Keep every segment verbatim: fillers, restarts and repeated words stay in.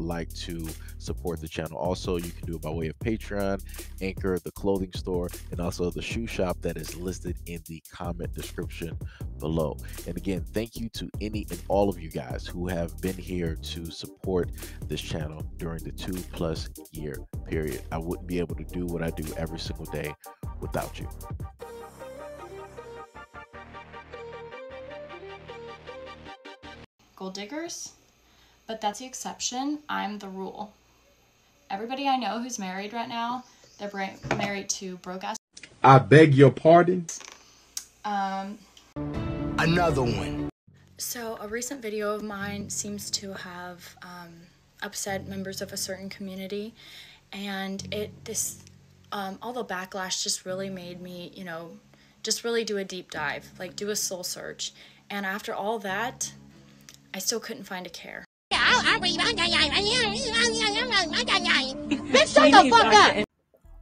like to support the channel. Also, you can do it by way of Patreon, Anchor, the clothing store, and also the shoe shop that is listed in the comment description below. And again, thank you to any and all of you guys who have been here to support this channel during the two plus year period. I wouldn't be able to do what I do every single day without you. Gold diggers, but that's the exception. I'm the rule. Everybody I know who's married right now, they're married to broke ass. I beg your pardon. Um, another one. So a recent video of mine seems to have um, upset members of a certain community, and it this um, all the backlash just really made me, you know, just really do a deep dive, like do a soul search, and after all that, I still couldn't find a care. Bitch, shut the fuck up!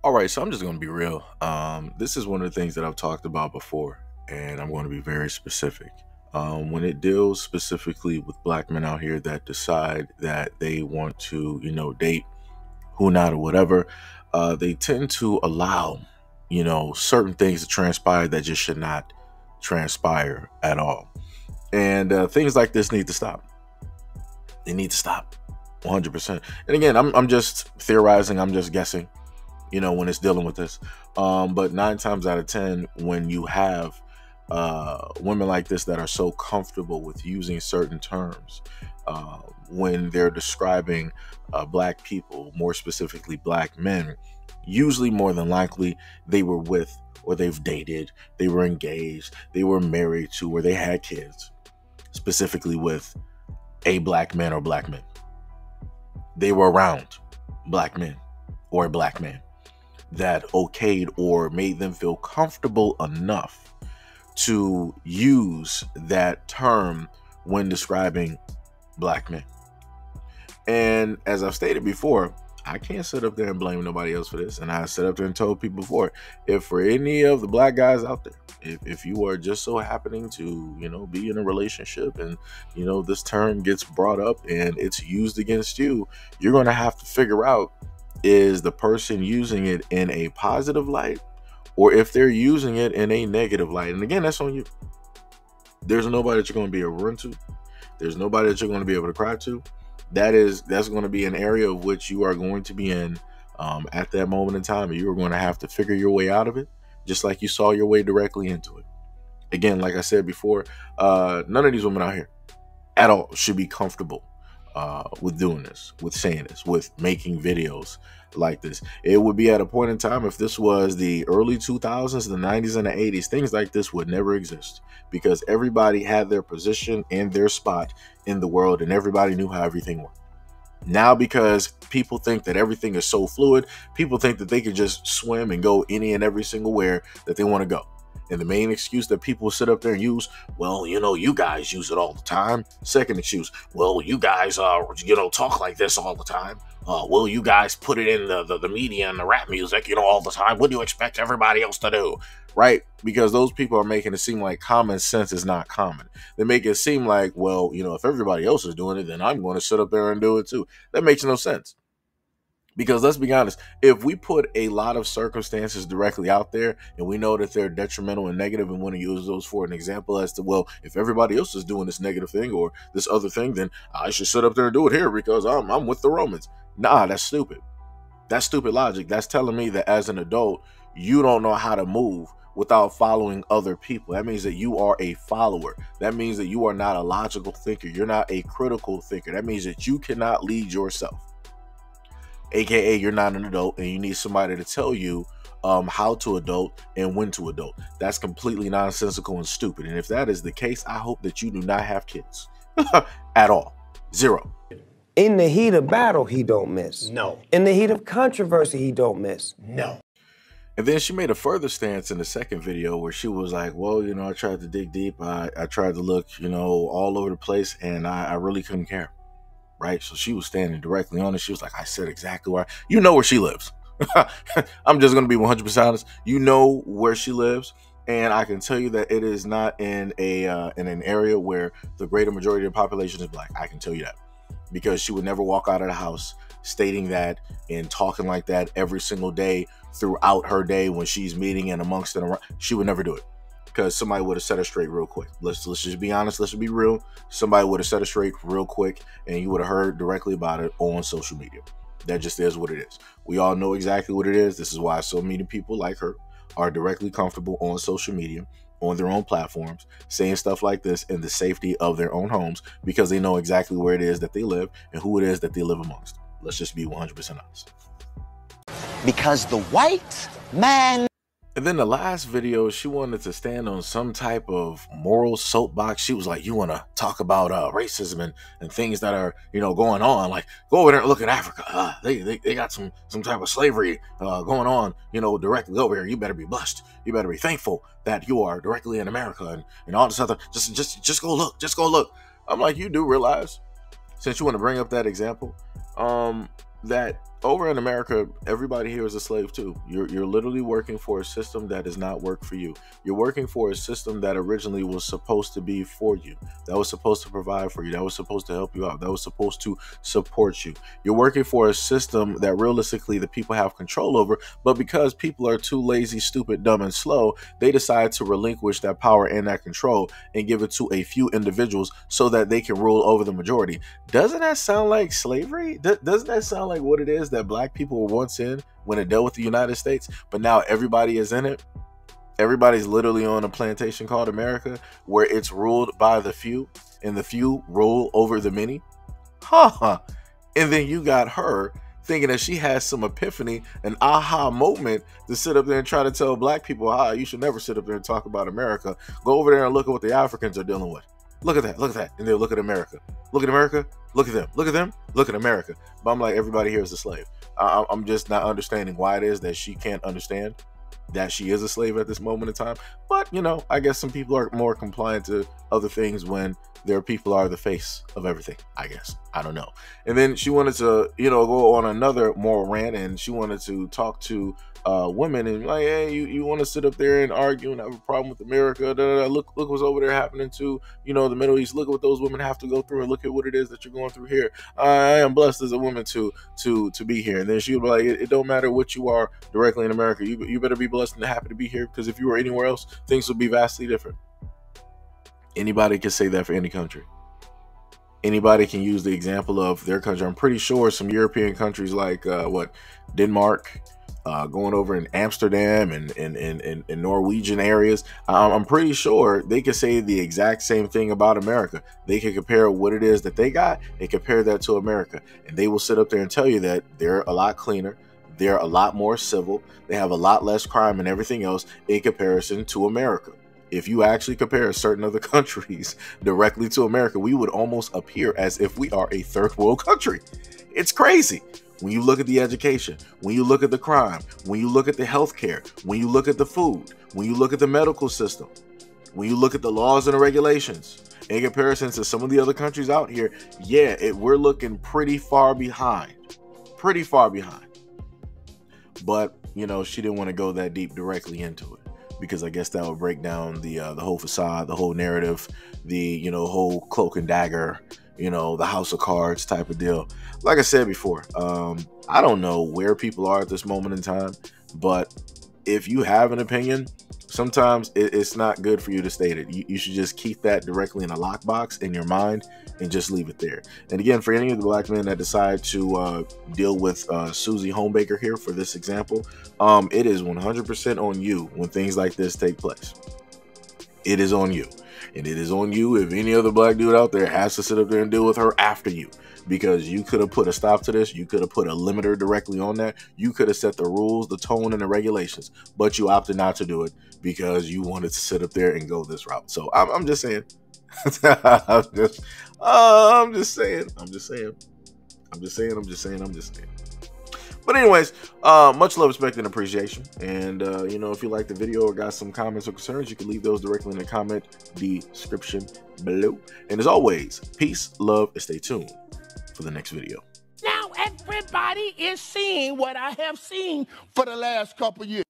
Alright, so I'm just going to be real. Um, this is one of the things that I've talked about before, and I'm going to be very specific. Um, when it deals specifically with black men out here that decide that they want to, you know, date who not or whatever, uh, they tend to allow, you know, certain things to transpire that just should not transpire at all. And uh, things like this need to stop. They need to stop one hundred percent. And again, I'm, I'm just theorizing. I'm just guessing, you know, when it's dealing with this. Um, but nine times out of ten, when you have uh, women like this that are so comfortable with using certain terms uh, when they're describing uh, black people, more specifically black men, usually more than likely they were with or they've dated, they were engaged, they were married to, or they had kids, specifically with a black man or black men. They were around black men or a black man that okayed or made them feel comfortable enough to use that term when describing black men. And as I've stated before, I can't sit up there and blame nobody else for this. And I sit up there and told people before, if for any of the black guys out there, if, if you are just so happening to, you know, be in a relationship and, you know, this term gets brought up and it's used against you, you're going to have to figure out, is the person using it in a positive light or if they're using it in a negative light? And again, that's on you. There's nobody that you're going to be able to run to. There's nobody that you're going to be able to cry to. That is, that's going to be an area of which you are going to be in um, at that moment in time. You are going to have to figure your way out of it, just like you saw your way directly into it. Again, like I said before, uh, none of these women out here at all should be comfortable uh, with doing this, with saying this, with making videos like this. It would be at a point in time, if this was the early two thousands, the nineties and the eighties, things like this would never exist because everybody had their position and their spot in the world and everybody knew how everything worked. Now, because people think that everything is so fluid, people think that they can just swim and go any and every single where that they want to go. And the main excuse that people sit up there and use, well, you know, you guys use it all the time. Second excuse, well, you guys, uh, you know, talk like this all the time. Uh, well, you guys put it in the, the, the media and the rap music, you know, all the time. What do you expect everybody else to do? Right? Because those people are making it seem like common sense is not common. They make it seem like, well, you know, if everybody else is doing it, then I'm going to sit up there and do it too. That makes no sense. Because let's be honest, if we put a lot of circumstances directly out there and we know that they're detrimental and negative and want to use those for an example as to, well, if everybody else is doing this negative thing or this other thing, then I should sit up there and do it here because I'm, I'm with the Romans. Nah, that's stupid. That's stupid logic. That's telling me that as an adult, you don't know how to move without following other people. That means that you are a follower. That means that you are not a logical thinker. You're not a critical thinker. That means that you cannot lead yourself. A K A you're not an adult and you need somebody to tell you um, how to adult and when to adult. That's completely nonsensical and stupid. And if that is the case, I hope that you do not have kids at all. Zero. In the heat of battle, he don't miss. No. In the heat of controversy, he don't miss. No. And then she made a further stance in the second video where she was like, well, you know, I tried to dig deep. I, I tried to look, you know, all over the place and I, I really couldn't care. Right. So she was standing directly on it. She was like, I said exactly where, I, you know, where she lives. I'm just going to be one hundred percent honest. You know where she lives. And I can tell you that it is not in a uh, in an area where the greater majority of the population is black. I can tell you that. because she would never walk out of the house stating that and talking like that every single day throughout her day when she's meeting and amongst and around. She would never do it because somebody would have set her straight real quick. Let's let's just be honest. Let's be real. Somebody would have set her straight real quick, and you would have heard directly about it on social media. That just is what it is. We all know exactly what it is. This is why so many people like her are directly comfortable on social media, on their own platforms, saying stuff like this in the safety of their own homes, because they know exactly where it is that they live and who it is that they live amongst. Let's just be one hundred percent honest. Because the white man. And then the last video, she wanted to stand on some type of moral soapbox. She was like, you want to talk about uh, racism and, and things that are, you know, going on. Like, go over there and look at Africa. Uh, they, they they got some some type of slavery uh, going on, you know, directly over here. You better be blessed. You better be thankful that you are directly in America and, and all this other. Just, just, just go look. Just go look. I'm like, you do realize, since you want to bring up that example, um, that over in America, everybody here is a slave too. You're, you're literally working for a system that does not work for you. You're working for a system that originally was supposed to be for you, that was supposed to provide for you, that was supposed to help you out, that was supposed to support you. You're working for a system that realistically the people have control over, but because people are too lazy, stupid, dumb, and slow, they decide to relinquish that power and that control and give it to a few individuals so that they can rule over the majority. Doesn't that sound like slavery? Th- doesn't that sound like what it is that black people were once in when it dealt with the United States, but now everybody is in it? Everybody's literally on a plantation called America, where it's ruled by the few, and the few rule over the many. Ha ha. And then you got her thinking that she has some epiphany, an aha moment, to sit up there and try to tell black people, ah, you should never sit up there and talk about America. Go over there and look at what the Africans are dealing with. Look at that, look at that. And then look at America. Look at America, look at them, look at them, look at America. But I'm like, everybody here is a slave. I, I'm just not understanding why it is that she can't understand that she is a slave at this moment in time. But, you know, I guess some people are more compliant to other things when their people are the face of everything, I guess. I don't know. And then she wanted to, you know, go on another moral rant, and she wanted to talk to uh, women and like, hey, you, you want to sit up there and argue and have a problem with America? Da, da, da. Look, look what's over there happening to, you know, the Middle East. Look at what those women have to go through, and look at what it is that you're going through here. I am blessed as a woman to to to be here. And then she would be like, it, it don't matter what you are directly in America. You, you better be blessed and happy to be here, because if you were anywhere else, things would be vastly different. Anybody can say that for any country. Anybody can use the example of their country. I'm pretty sure some European countries like uh, what Denmark, uh, going over in Amsterdam and in and, and, and Norwegian areas, um, I'm pretty sure they can say the exact same thing about America. They can compare what it is that they got and compare that to America. And they will sit up there and tell you that they're a lot cleaner. They're a lot more civil. They have a lot less crime and everything else in comparison to America. If you actually compare certain other countries directly to America, we would almost appear as if we are a third world country. It's crazy. When you look at the education, when you look at the crime, when you look at the healthcare, when you look at the food, when you look at the medical system, when you look at the laws and the regulations, in comparison to some of the other countries out here, yeah, it, we're looking pretty far behind, pretty far behind. But, you know, she didn't want to go that deep directly into it, because I guess that would break down the uh, the whole facade, the whole narrative, the, you know, whole cloak and dagger, you know, the house of cards type of deal. Like I said before, um, I don't know where people are at this moment in time, but if you have an opinion, sometimes it, it's not good for you to state it. You, you should just keep that directly in a lockbox in your mind and just leave it there. And again, for any of the black men that decide to uh, deal with uh, Susie Homebaker here for this example, um, it is one hundred percent on you when things like this take place. It is on you. And it is on you if any other black dude out there has to sit up there and deal with her after you, because you could have put a stop to this. You could have put a limiter directly on that. You could have set the rules, the tone, and the regulations, but you opted not to do it because you wanted to sit up there and go this route. So I'm, I'm just saying, I'm just, uh, I'm just saying, I'm just saying, I'm just saying, I'm just saying, I'm just saying. But anyways, uh, much love, respect, and appreciation. And, uh, you know, if you liked the video or got some comments or concerns, you can leave those directly in the comment description below. And as always, peace, love, and stay tuned for the next video. Now everybody is seeing what I have seen for the last couple years.